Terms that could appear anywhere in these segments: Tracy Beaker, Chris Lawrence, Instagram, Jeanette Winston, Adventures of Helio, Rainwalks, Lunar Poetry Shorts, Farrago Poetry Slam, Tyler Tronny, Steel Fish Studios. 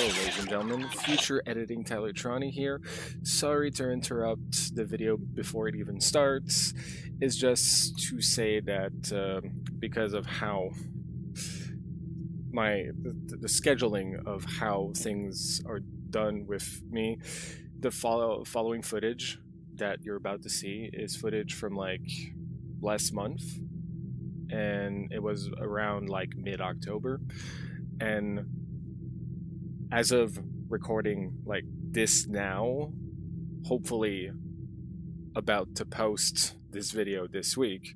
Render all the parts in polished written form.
Hello, ladies and gentlemen, future editing Tyler Tronny here. Sorry to interrupt the video before it even starts. It's just to say that because of how the scheduling of how things are done with me, the following footage that you're about to see is footage from like last month, and it was around like mid-October. And as of recording like this now, hopefully about to post this video this week,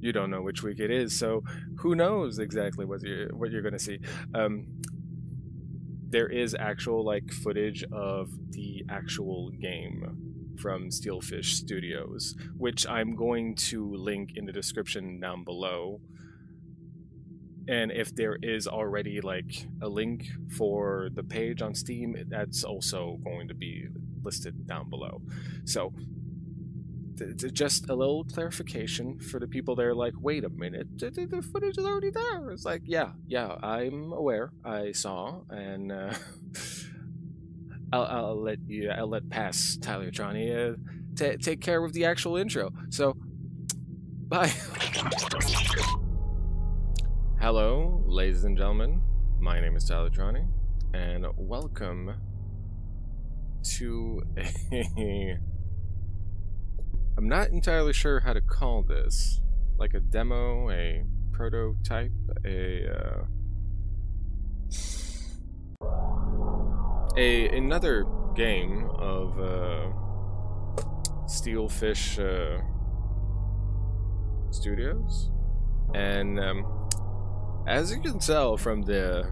you don't know which week it is, so who knows exactly what you're gonna see. There is actual like footage of the actual game from Steel Fish Studios, which I'm going to link in the description down below. And if there is already like a link for the page on Steam, that's also going to be listed down below. So just a little clarification for the people that are like, wait a minute, the footage is already there. It's like, yeah, I'm aware, I saw, and I'll let pass Tyler Tronny. Take care of the actual intro. So, bye. Hello, ladies and gentlemen, my name is Tyler Tronny, and welcome to a... I'm not entirely sure how to call this. Like a demo, a prototype, another game of Steel Fish Studios, and as you can tell from the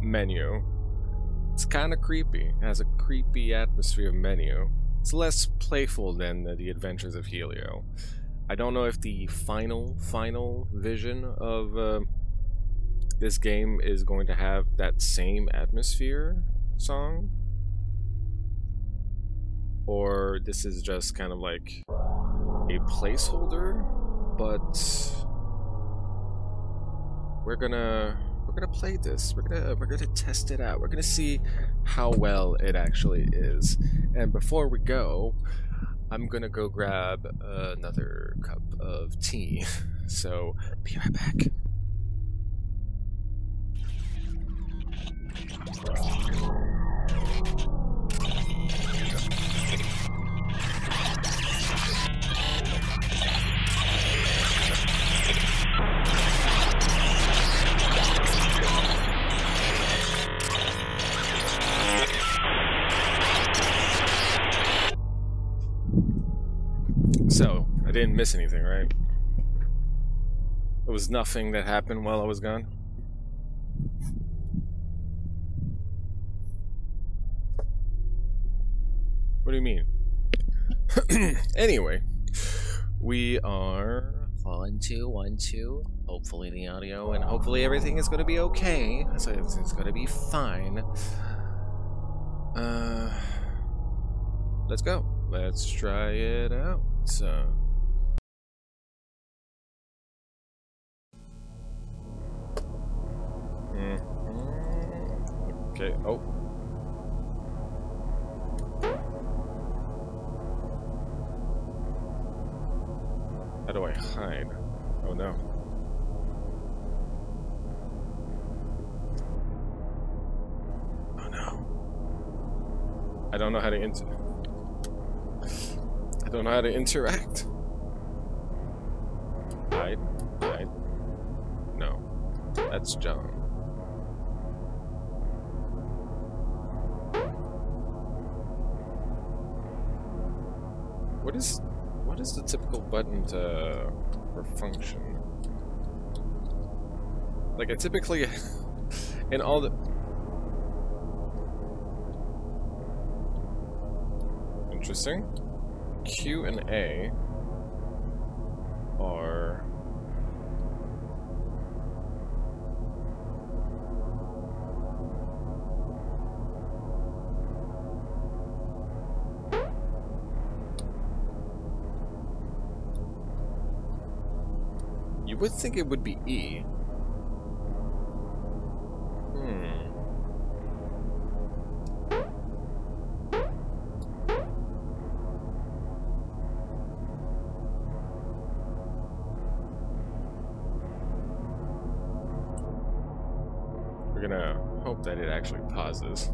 menu, it's kind of creepy. It has a creepy atmosphere menu. It's less playful than the Adventures of Helio. I don't know if the final vision of this game is going to have that same atmosphere song, or this is just kind of like a placeholder, but we're gonna play this. We're gonna test it out. We're gonna see how well it actually is. And before we go, I'm gonna go grab another cup of tea. So be right back. So, I didn't miss anything, right? There was nothing that happened while I was gone? What do you mean? Anyway, we are... one, two. Hopefully the audio and hopefully everything is going to be okay. So it's going to be fine. Let's go. Let's try it out. Okay. Oh. How do I hide? Oh no. Oh no. I don't know how to interact. Hide? Hide? No. That's John. What is the typical button to... for function? Like, I typically... in all the... Interesting. Q and A are... You would think it would be E. We're gonna hope that it actually pauses.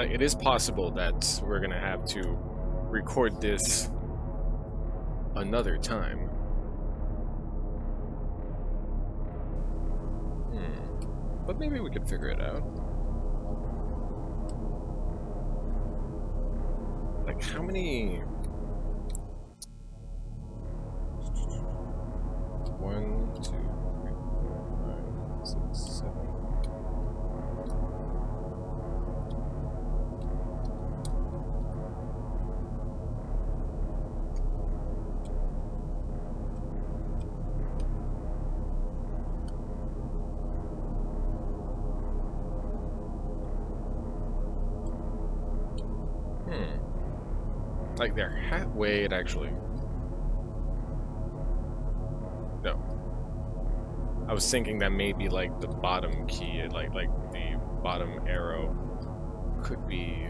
It is possible that we're gonna have to record this another time. But maybe we could figure it out. Like, how many... 1, 2, 3, 4, 5, 6, 7... Like they're halfway, it actually. No. I was thinking that maybe like the bottom key, like the bottom arrow could be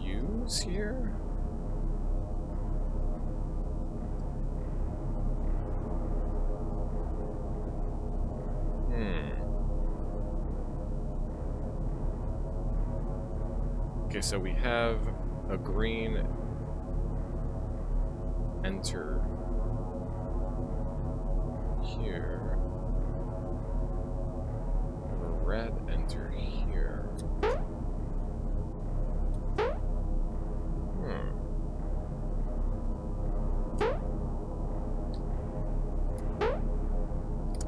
used here. Okay, so we have a green enter here, a red enter here.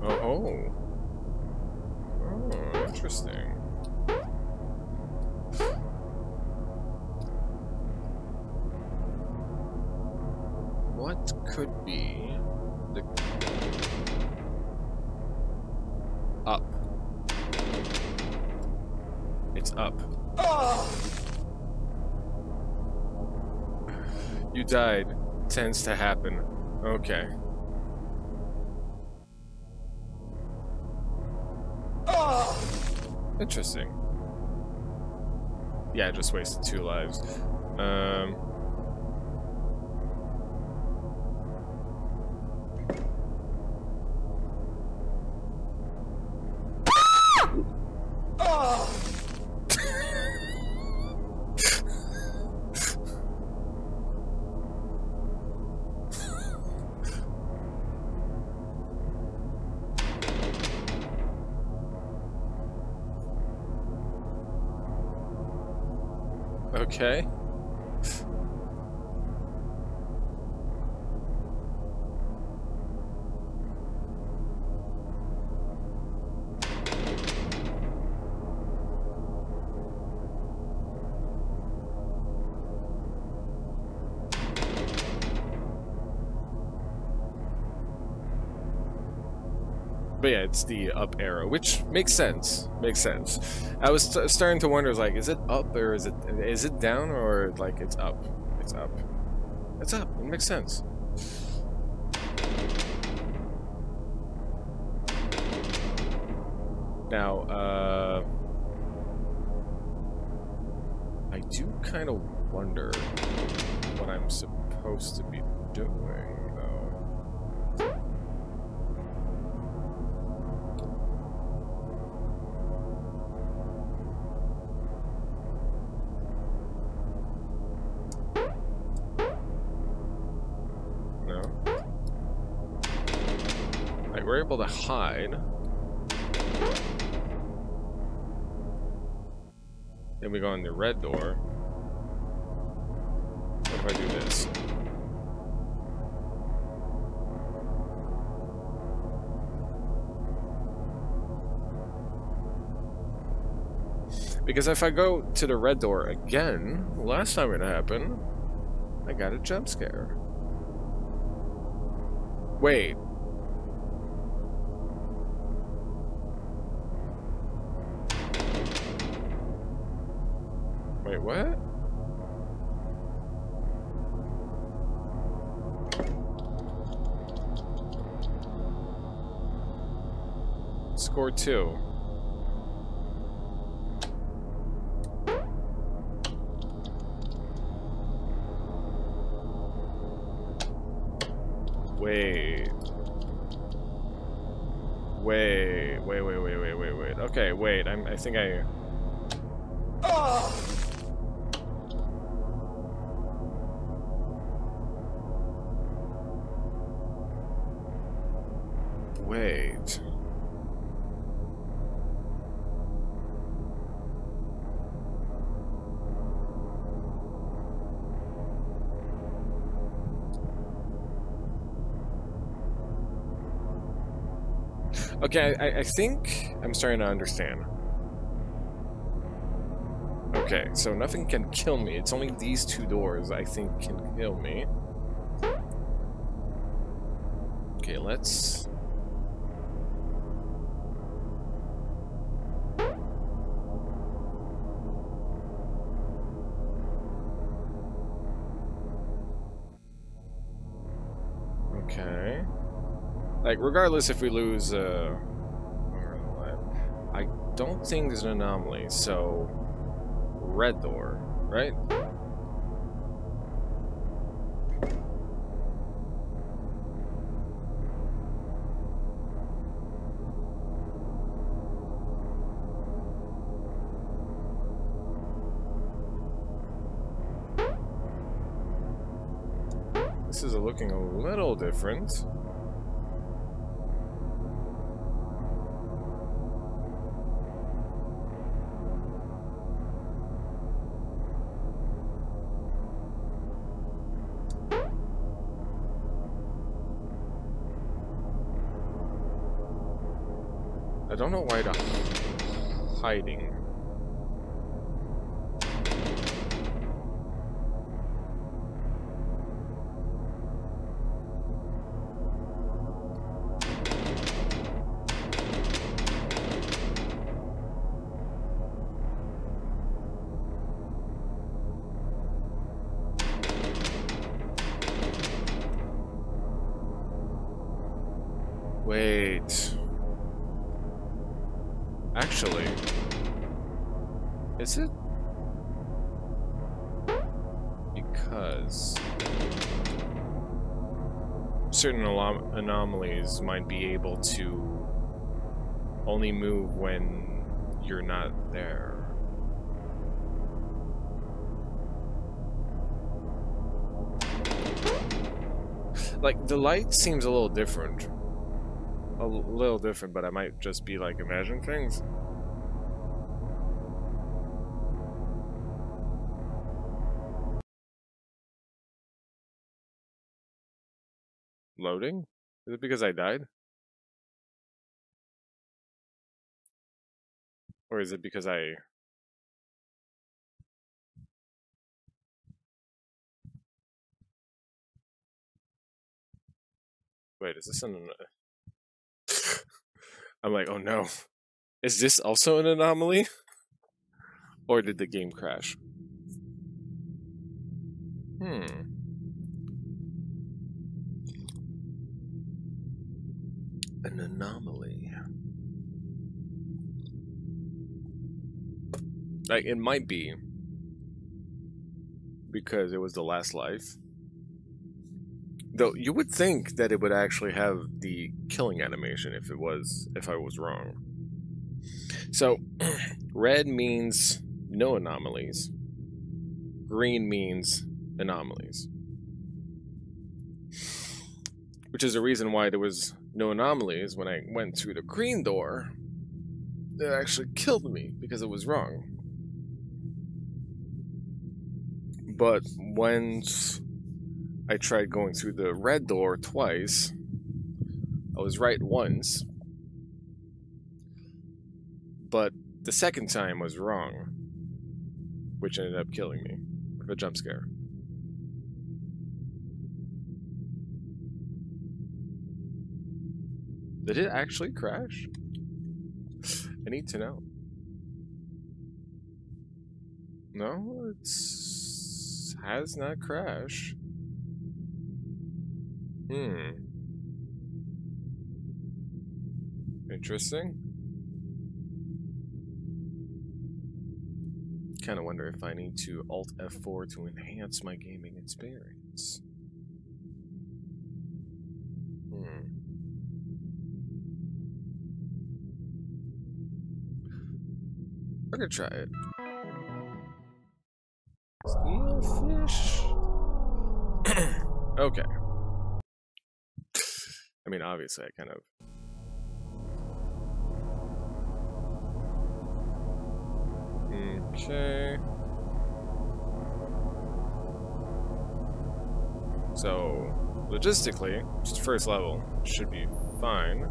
Oh, interesting. What could be the up? It's up. Oh! You died. Tends to happen. Okay. Oh! Interesting. Yeah, I just wasted 2 lives. Okay. But yeah, it's the up arrow, which makes sense. Makes sense. I was starting to wonder, like, is it up or is it down, or like it's up? It's up. It's up. It makes sense. Now, I do kind of wonder what I'm supposed to be doing. We're able to hide. Then we go in the red door. What if I do this? Because if I go to the red door again, last time it happened, I got a jump scare. Wait. Wait, what? score 2. Wait. Okay, wait. I think I... Oh! Wait. Okay, I think I'm starting to understand. Okay, so nothing can kill me. It's only these two doors I think can kill me. Okay, let's... Okay. Like, regardless if we lose, I don't think there's an anomaly, so... Red door, right? This is looking a little different. I don't know why they're hiding. Wait. Actually, is it? Because certain anomalies might be able to only move when you're not there. Like, the light seems a little different. A little different, but I might just be like imagining things. Loading? Is it because I died? Or is it because I... Wait, is this an... I'm like, oh no. Is this also an anomaly? Or did the game crash? An anomaly. Like, it might be. Because it was the last life. Though you would think that it would actually have the killing animation if I was wrong. So red means no anomalies. Green means anomalies. Which is the reason why there was no anomalies when I went through the green door. It actually killed me because it was wrong. But once I tried going through the red door twice. I was right once. But the second time was wrong. Which ended up killing me. With a jump scare. Did it actually crash? I need to know. No, it has not crashed. Interesting. kind of wonder if I need to Alt F4 to enhance my gaming experience. We're gonna try it. Steel Fish. Okay. I mean, obviously, I kind of. Okay. So, logistically, just first level should be fine.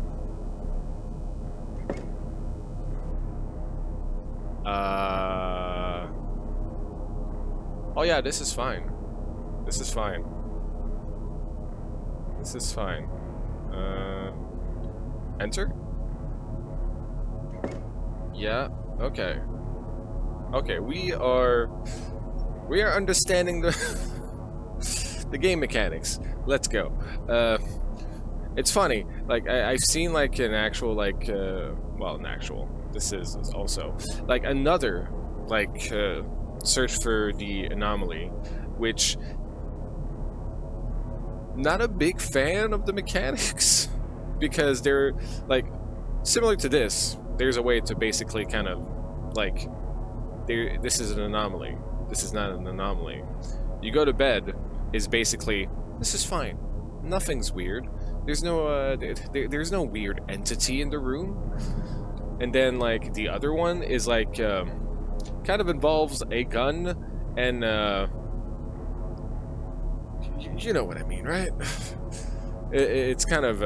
Oh yeah, this is fine. This is fine. This is fine. Enter? Yeah, okay. Okay, we are understanding the the game mechanics. Let's go. It's funny, like I've seen like an actual like well, an actual. This is also like another like search for the anomaly, which not a big fan of the mechanics because they're like similar to this. There's a way to basically kind of like this is an anomaly. This is not an anomaly. You go to bed is basically this is fine. Nothing's weird. There's no there's no weird entity in the room. And then, like, the other one is, like, kind of involves a gun and, you know what I mean, right? It's kind of,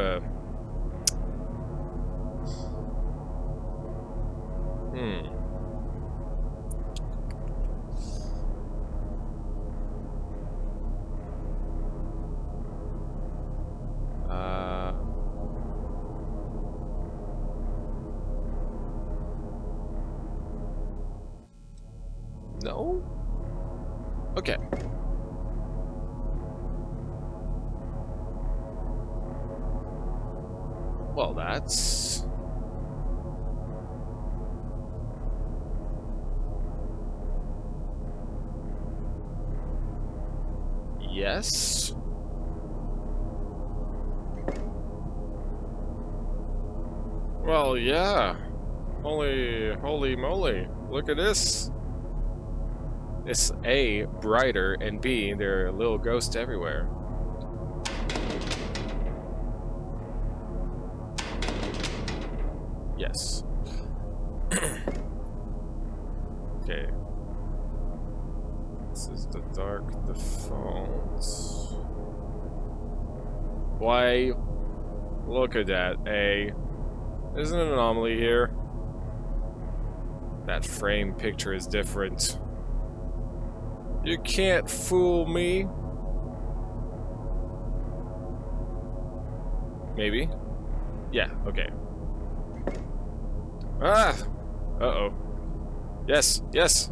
no? Okay. Well, that's... Yes? Well, yeah. Holy moly. Look at this. It's A, brighter, and B, there are little ghosts everywhere. Yes. Okay. This is the dark default. Why? Look at that, A. There's an anomaly here. That frame picture is different. You can't fool me. Maybe. Yeah, okay. Ah! Uh-oh. Yes, yes! Yes.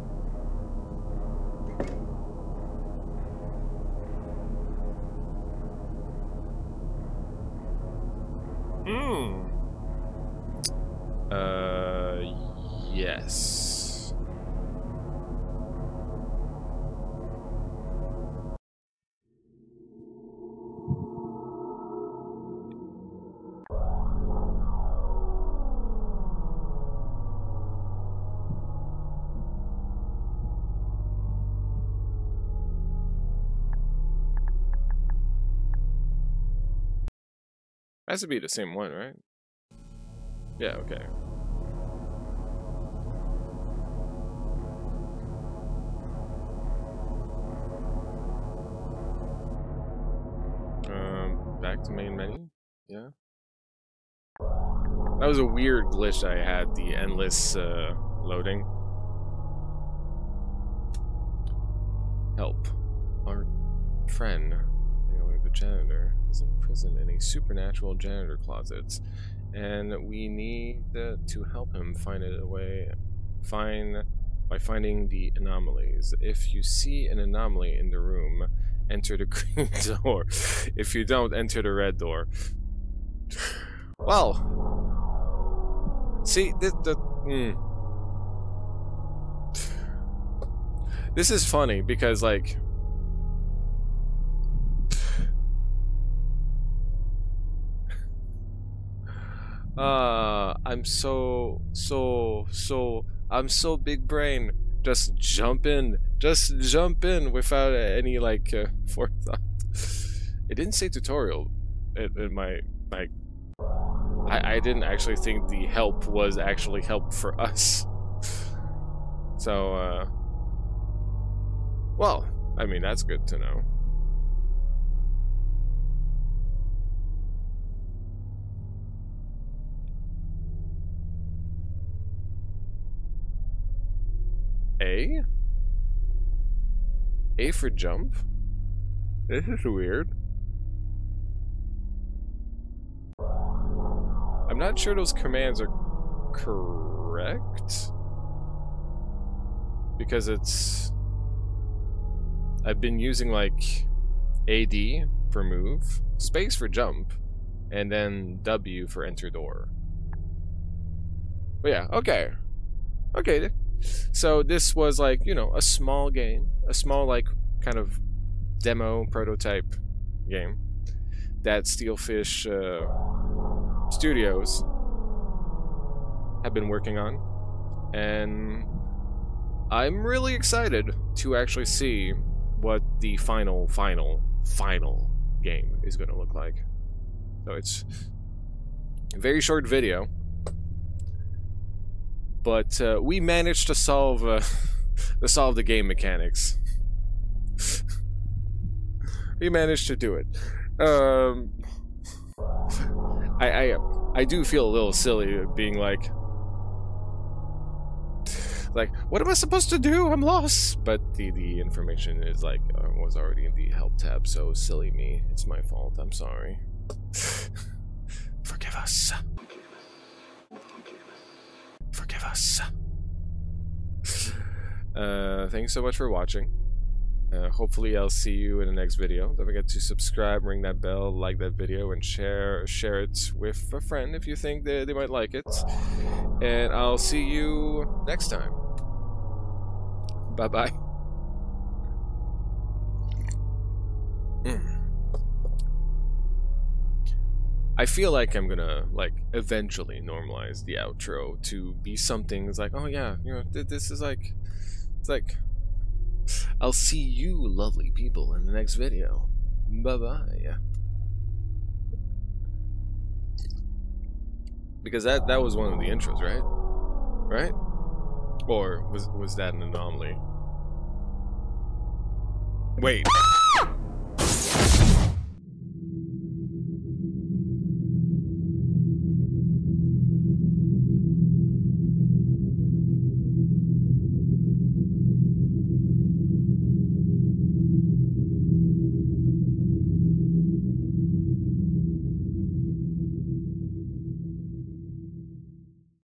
Has to be the same one, right? Yeah, okay. Back to main menu? Yeah. That was a weird glitch I had, the endless loading. Help. Our friend. The janitor is in prison in a supernatural janitor closet, and we need to help him find a way by finding the anomalies. If you see an anomaly in the room, enter the green door. If you don't, enter the red door. Well, see the This is funny because, like, I'm so big brain. Just jump in without any, like, forethought. It didn't say tutorial. I didn't actually think the help was actually help for us. So, well, I mean, that's good to know. A? A for jump? This is weird. I'm not sure those commands are correct. Because it's... I've been using, like, AD for move, space for jump, and then W for enter door. But yeah, okay. Okay. So this was, like, you know, a small game. A small, like, kind of demo prototype game that Steel Fish Studios have been working on. And I'm really excited to actually see what the final game is going to look like. So it's a very short video. But we managed to solve the game mechanics. We managed to do it. I do feel a little silly being like, what am I supposed to do? I'm lost. But the information is, like, was already in the help tab. So silly me. It's my fault. I'm sorry. Forgive us. Forgive us. Thanks so much for watching. Hopefully I'll see you in the next video. Don't forget to subscribe, ring that bell, like that video, and share it with a friend if you think they might like it. And I'll see you next time. Bye-bye. I feel like I'm gonna, like, eventually normalize the outro to be something that's like, oh yeah, you know, this is like, it's like, I'll see you lovely people in the next video. Bye-bye. Because that was one of the intros, right? Right? Or was that an anomaly? Wait.